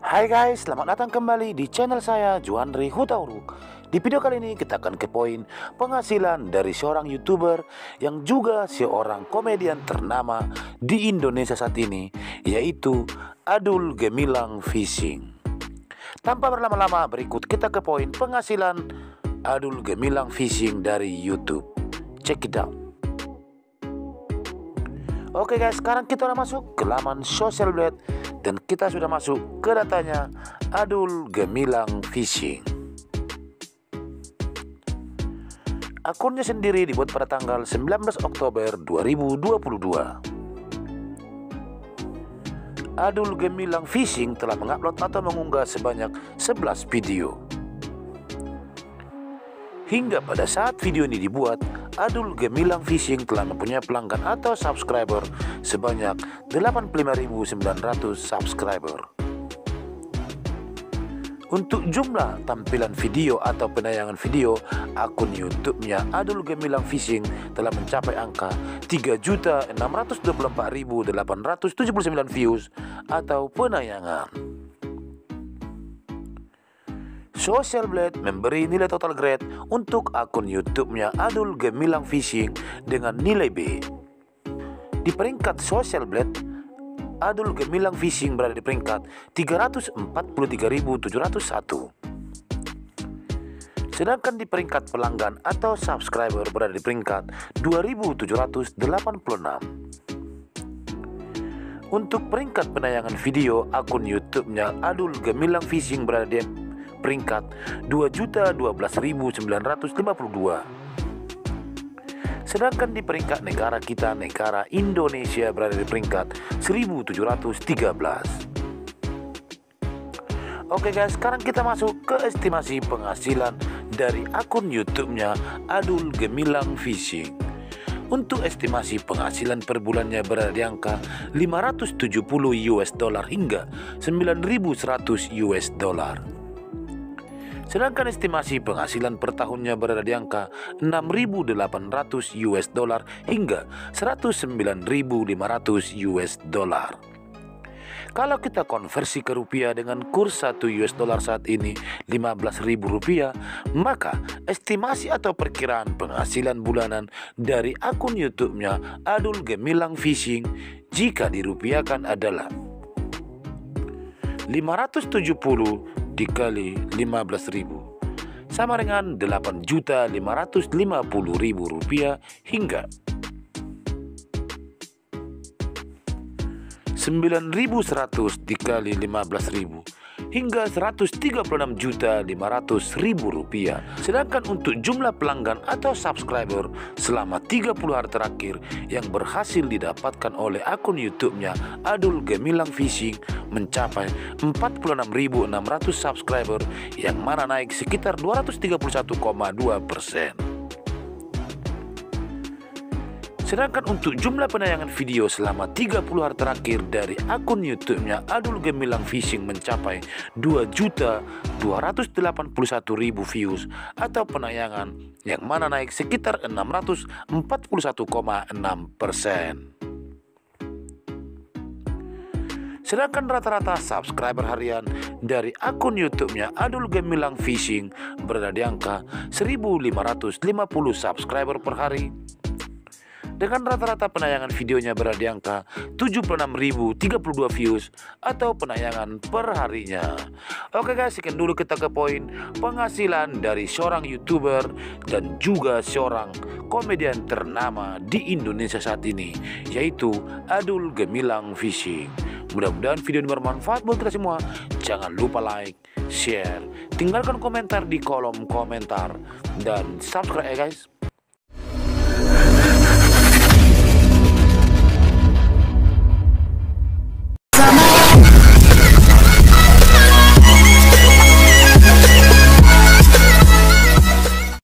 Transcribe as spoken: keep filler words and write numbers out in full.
Hai guys, selamat datang kembali di channel saya Juanry Hutauruk. Di video kali ini kita akan kepoin penghasilan dari seorang YouTuber yang juga seorang komedian ternama di Indonesia saat ini, yaitu Adul Gemilang Fishing. Tanpa berlama-lama, berikut kita kepoin penghasilan Adul Gemilang Fishing dari YouTube. Check it out. Oke guys, sekarang kita udah masuk ke laman Social Blade dan kita sudah masuk ke datanya Adul Gemilang Fishing. Akunnya sendiri dibuat pada tanggal sembilan belas Oktober dua ribu dua puluh dua. Adul Gemilang Fishing telah mengupload atau mengunggah sebanyak sebelas video. Hingga pada saat video ini dibuat, Adul Gemilang Fishing telah mempunyai pelanggan atau subscriber sebanyak delapan puluh lima ribu sembilan ratus subscriber. Untuk jumlah tampilan video atau penayangan video, akun YouTube-nya Adul Gemilang Fishing telah mencapai angka tiga juta enam ratus dua puluh empat ribu delapan ratus tujuh puluh sembilan views atau penayangan. Social Blade memberi nilai total grade untuk akun YouTube-nya Adul Gemilang Fishing dengan nilai B. Di peringkat Social Blade, Adul Gemilang Fishing berada di peringkat tiga ratus empat puluh tiga ribu tujuh ratus satu. Sedangkan di peringkat pelanggan atau subscriber berada di peringkat dua ribu tujuh ratus delapan puluh enam. Untuk peringkat penayangan video, akun YouTube-nya Adul Gemilang Fishing berada di peringkat dua juta dua belas ribu sembilan ratus lima puluh dua. Sedangkan di peringkat negara kita, negara Indonesia, berada di peringkat seribu tujuh ratus tiga belas. Oke guys, sekarang kita masuk ke estimasi penghasilan dari akun YouTube-nya Adul Gemilang Fishing. Untuk estimasi penghasilan per bulannya berada di angka lima ratus tujuh puluh US dollar hingga sembilan ribu seratus US dollar. Sedangkan estimasi penghasilan per tahunnya berada di angka enam ribu delapan ratus US dollar hingga seratus sembilan ribu lima ratus US dollar. Kalau kita konversi ke rupiah dengan kurs satu US dollar saat ini lima belas ribu rupiah, maka estimasi atau perkiraan penghasilan bulanan dari akun YouTube-nya Adul Gemilang Fishing jika dirupiahkan adalah lima ratus tujuh puluh dikali lima belas ribu sama dengan delapan juta lima ratus lima puluh ribu rupiah hingga sembilan ribu seratus dikali lima belas ribu hingga seratus tiga puluh enam juta lima ratus ribu rupiah. Sedangkan untuk jumlah pelanggan atau subscriber selama tiga puluh hari terakhir yang berhasil didapatkan oleh akun YouTube-nya Adul Gemilang Fishing mencapai empat puluh enam ribu enam ratus subscriber yang mana naik sekitar dua ratus tiga puluh satu koma dua persen. Sedangkan untuk jumlah penayangan video selama tiga puluh hari terakhir dari akun YouTube-nya Adul Gemilang Fishing mencapai dua juta dua ratus delapan puluh satu ribu views atau penayangan yang mana naik sekitar enam ratus empat puluh satu koma enam persen. Sedangkan rata-rata subscriber harian dari akun YouTube-nya Adul Gemilang Fishing berada di angka seribu lima ratus lima puluh subscriber per hari. Dengan rata-rata penayangan videonya berada di angka tujuh puluh enam ribu tiga puluh dua views atau penayangan per harinya. Oke guys, sekian dulu kita ke poin penghasilan dari seorang YouTuber dan juga seorang komedian ternama di Indonesia saat ini, yaitu Adul Gemilang Fishing. Mudah-mudahan video ini bermanfaat buat kita semua. Jangan lupa like, share, tinggalkan komentar di kolom komentar, dan subscribe ya guys.